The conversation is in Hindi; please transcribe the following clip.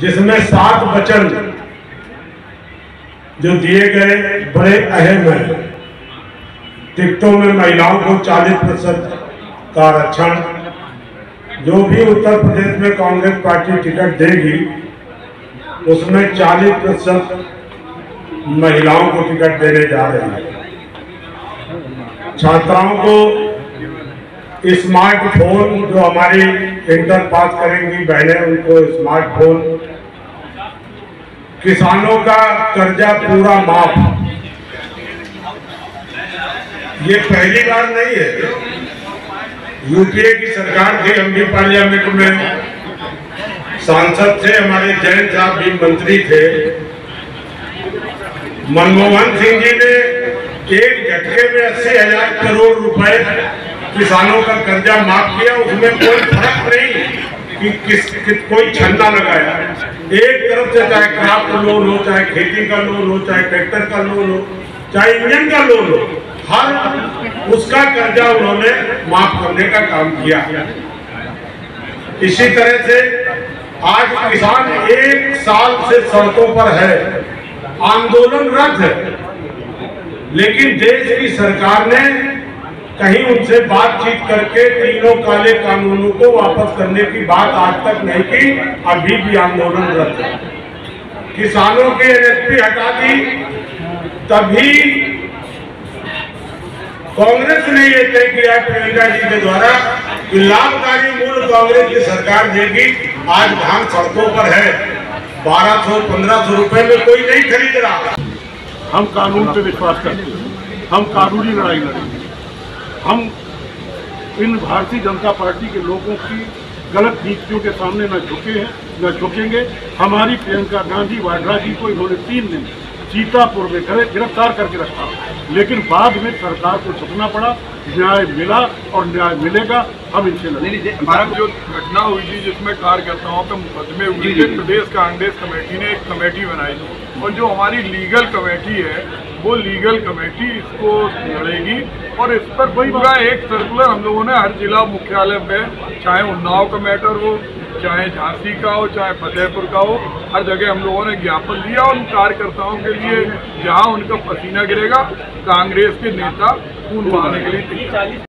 जिसमें 7 वचन जो दिए गए बड़े अहम हैं। टिकटों में महिलाओं को 40% का आरक्षण, जो भी उत्तर प्रदेश में कांग्रेस पार्टी टिकट देगी उसमें 40% महिलाओं को टिकट देने जा रहे हैं। छात्राओं को स्मार्टफोन जो हमारी इंटर पास करेंगी बहनें उनको स्मार्टफोन, किसानों का कर्जा पूरा माफ। ये पहली बार नहीं है, यूपीए की सरकार थी, हम भी पार्लियामेंट में सांसद थे, हमारे जैन साहब भी मंत्री थे। मनमोहन सिंह जी ने एक झटके में 80,000 करोड़ रुपए किसानों का कर्जा माफ किया। उसमें कोई फर्क नहीं कि कोई छन्ना लगाया। एक तरफ से चाहे क्रॉप लोन हो, चाहे खेती का लोन हो, चाहे ट्रैक्टर का लोन हो, चाहे इंजन का लोन हो, हर उसका कर्जा उन्होंने माफ करने का काम किया। इसी तरह से आज किसान 1 साल से सड़कों पर है, आंदोलनरत है, लेकिन देश की सरकार ने कहीं उनसे बातचीत करके तीनों काले कानूनों को वापस करने की बात आज तक नहीं की। अभी भी आंदोलन रद्द है। किसानों के एनएसपी हटा दी, तभी कांग्रेस ने यह तय किया प्रियंका जी के द्वारा कि लाभकारी मूल्य कांग्रेस की सरकार देगी। आज धान सड़कों पर है, 1200-1500 रुपए में कोई नहीं खरीद रहा। हम कानून पे विश्वास करते हैं, हम कानूनी लड़ाई लड़ेंगे। हम इन भारतीय जनता पार्टी के लोगों की गलत नीतियों के सामने न झुके हैं, न झुकेंगे। हमारी प्रियंका गांधी वाड्रा जी को इन्होंने 3 दिन सीतापुर में गिरफ्तार करके रखा, लेकिन बाद में सरकार को झुकना पड़ा। न्याय मिला और न्याय मिलेगा। हम इनसे लड़ेंगे। भारत जो घटना हुई थी जिसमें कार्यकर्ताओं पर मुकदमे हुए थे, प्रदेश कांग्रेस कमेटी ने एक कमेटी बनाई और जो हमारी लीगल कमेटी है वो लीगल कमेटी इसको लड़ेगी। और इस पर पूरा एक सर्कुलर हम लोगों ने हर जिला मुख्यालय में, चाहे उन्नाव का मैटर हो, चाहे झांसी का हो, चाहे फतेहपुर का हो, हर जगह हम लोगों ने ज्ञापन दिया उन कार्यकर्ताओं के लिए जहां उनका पसीना गिरेगा, कांग्रेस के नेता खून बहाने के लिए।